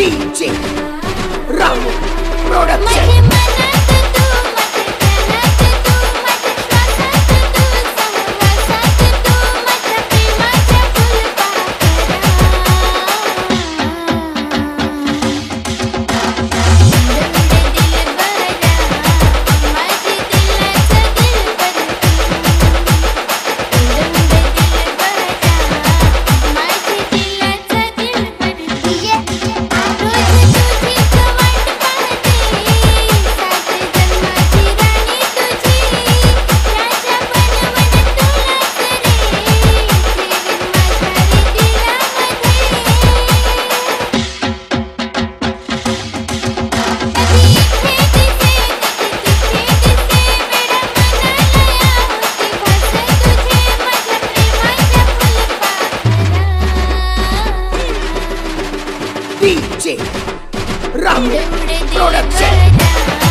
DJ Ram Production. DJ Ram Production.